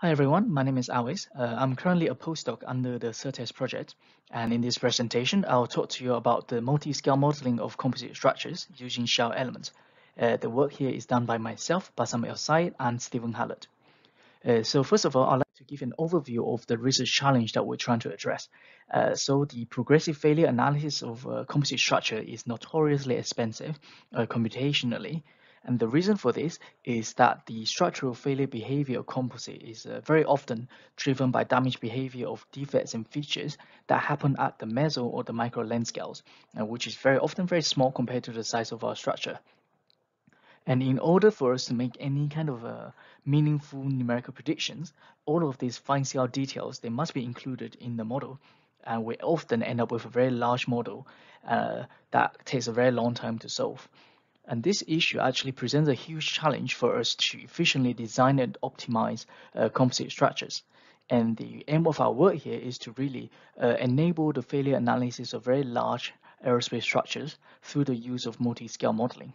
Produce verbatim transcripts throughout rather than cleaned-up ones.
Hi everyone, my name is Aewis. Uh, I'm currently a postdoc under the CerTest project, and in this presentation, I'll talk to you about the multi-scale modeling of composite structures using shell elements. Uh, the work here is done by myself, Bassam El-Said, and Stephen Hallett. Uh, so first of all, I'd like to give an overview of the research challenge that we're trying to address. Uh, so the progressive failure analysis of uh, composite structure is notoriously expensive uh, computationally. And the reason for this is that the structural failure behavior of composite is uh, very often driven by damage behavior of defects and features that happen at the meso or the micro length scales, uh, which is very often very small compared to the size of our structure. And in order for us to make any kind of uh, meaningful numerical predictions, all of these fine scale details, they must be included in the model. And we often end up with a very large model uh, that takes a very long time to solve. And this issue actually presents a huge challenge for us to efficiently design and optimize uh, composite structures. And the aim of our work here is to really uh, enable the failure analysis of very large aerospace structures through the use of multi-scale modeling.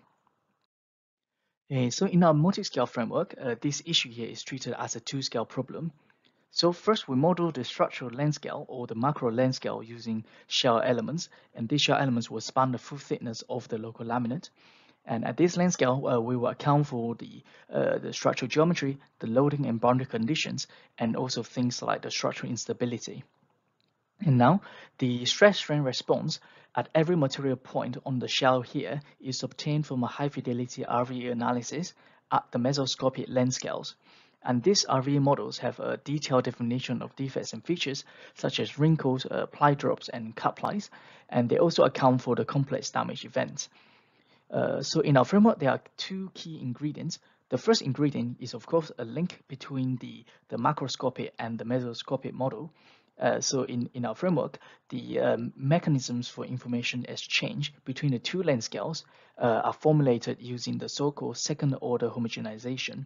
And so in our multi-scale framework, uh, this issue here is treated as a two-scale problem. So first, we model the structural length scale or the macro length scale using shell elements, and these shell elements will span the full thickness of the local laminate. And at this length scale, uh, we will account for the, uh, the structural geometry, the loading and boundary conditions, and also things like the structural instability. And now, the stress-strain response at every material point on the shell here is obtained from a high-fidelity R V E analysis at the mesoscopic length scales. And these R V E models have a detailed definition of defects and features such as wrinkles, uh, ply drops, and cut plies, and they also account for the complex damage events. Uh, so in our framework, there are two key ingredients. The first ingredient is, of course, a link between the, the macroscopic and the mesoscopic model. Uh, so in, in our framework, the um, mechanisms for information exchange between the two length scales uh, are formulated using the so-called second-order homogenization.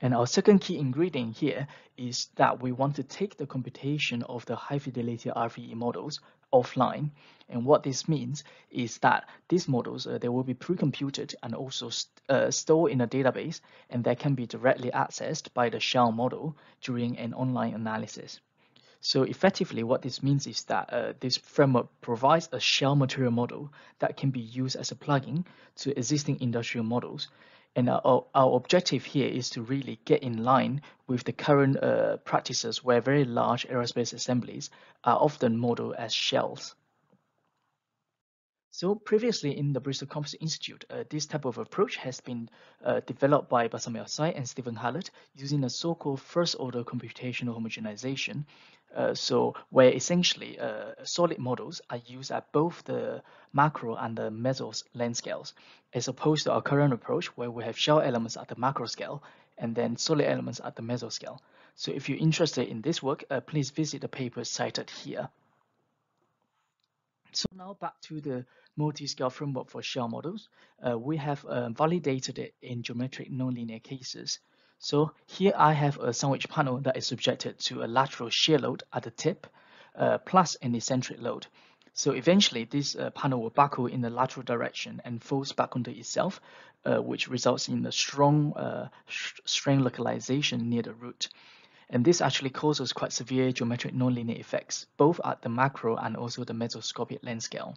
And our second key ingredient here is that we want to take the computation of the high-fidelity R V E models offline. And what this means is that these models, uh, they will be pre-computed and also st uh, stored in a database, and they can be directly accessed by the shell model during an online analysis. So effectively, what this means is that uh, this framework provides a shell material model that can be used as a plugin to existing industrial models. And our, our objective here is to really get in line with the current uh, practices where very large aerospace assemblies are often modeled as shells. So previously in the Bristol Composites Institute, uh, this type of approach has been uh, developed by Bassamiel Tsai and Stephen Hallett using a so-called first-order computational homogenization. Uh, so where essentially uh, solid models are used at both the macro and the meso length scales, as opposed to our current approach where we have shell elements at the macro scale and then solid elements at the meso scale. So if you're interested in this work, uh, please visit the papers cited here. So now back to the multi-scale framework for shell models. Uh, we have uh, validated it in geometric nonlinear cases. So here I have a sandwich panel that is subjected to a lateral shear load at the tip uh, plus an eccentric load. So eventually this uh, panel will buckle in the lateral direction and folds back onto itself, uh, which results in a strong uh, strain localization near the root. And this actually causes quite severe geometric nonlinear effects, both at the macro and also the mesoscopic length scale.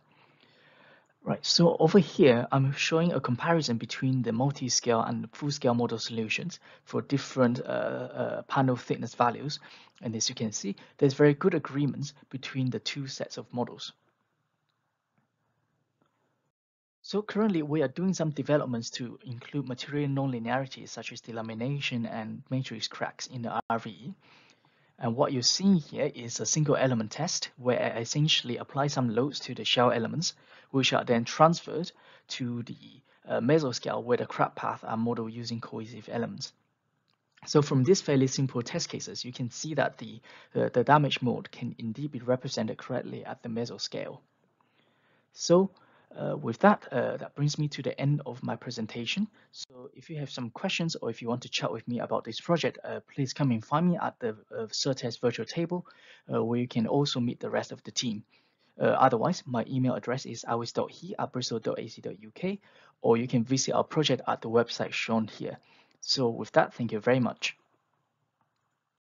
Right, so over here, I'm showing a comparison between the multi-scale and full-scale model solutions for different uh, uh, panel thickness values. And as you can see, there's very good agreements between the two sets of models. So currently, we are doing some developments to include material nonlinearities such as delamination and matrix cracks in the R V E. And what you're seeing here is a single element test where I essentially apply some loads to the shell elements, which are then transferred to the uh, mesoscale where the crack path are modeled using cohesive elements. So from these fairly simple test cases, you can see that the, uh, the damage mode can indeed be represented correctly at the mesoscale. So Uh, with that, uh, that brings me to the end of my presentation. So if you have some questions or if you want to chat with me about this project, uh, please come and find me at the uh, CerTest virtual table, uh, where you can also meet the rest of the team. Uh, otherwise, my email address is aewis dot hii at bristol dot ac dot uk, or you can visit our project at the website shown here. So with that, thank you very much.